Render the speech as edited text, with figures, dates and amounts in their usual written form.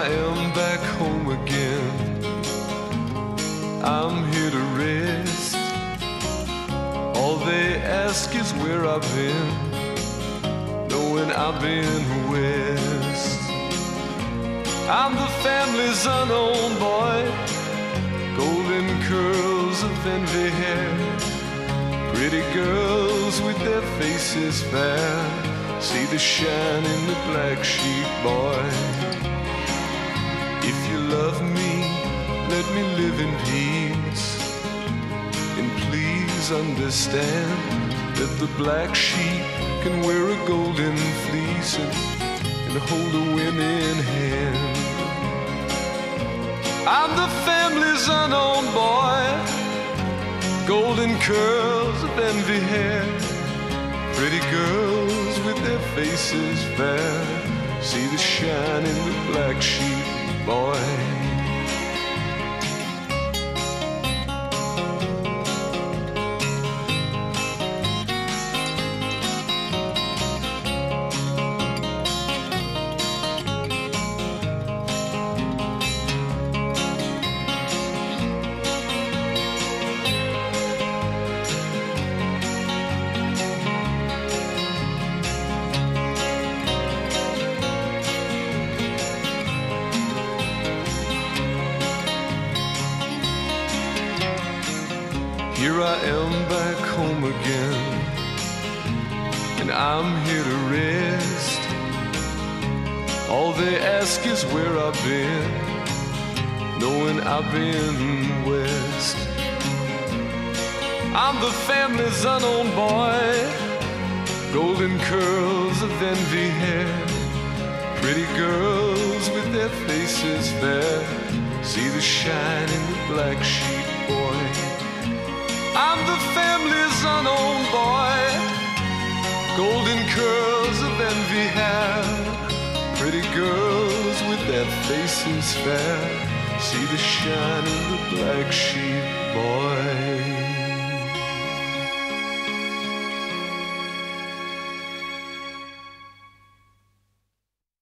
I am back home again. I'm here to rest. All they ask is where I've been, knowing I've been west. I'm the family's unknown boy, golden curls of envy hair, pretty girls with their faces fair. See the shine in the black sheep, boy. If you love me, let me live in peace. And please understand that the black sheep can wear a golden fleece and hold a woman hand. I'm the family's unknown boy, golden curls of envy hair, pretty girls with their faces fair. See the shine in the black sheep, boy. Here I am back home again, and I'm here to rest. All they ask is where I've been, knowing I've been west. I'm the family's unknown boy, golden curls of envy hair, pretty girls with their faces fair. See the shine in the black sheep, boy. I'm the family's unknown boy, golden curls of envy hair, pretty girls with their faces fair. See the shine in the black sheep.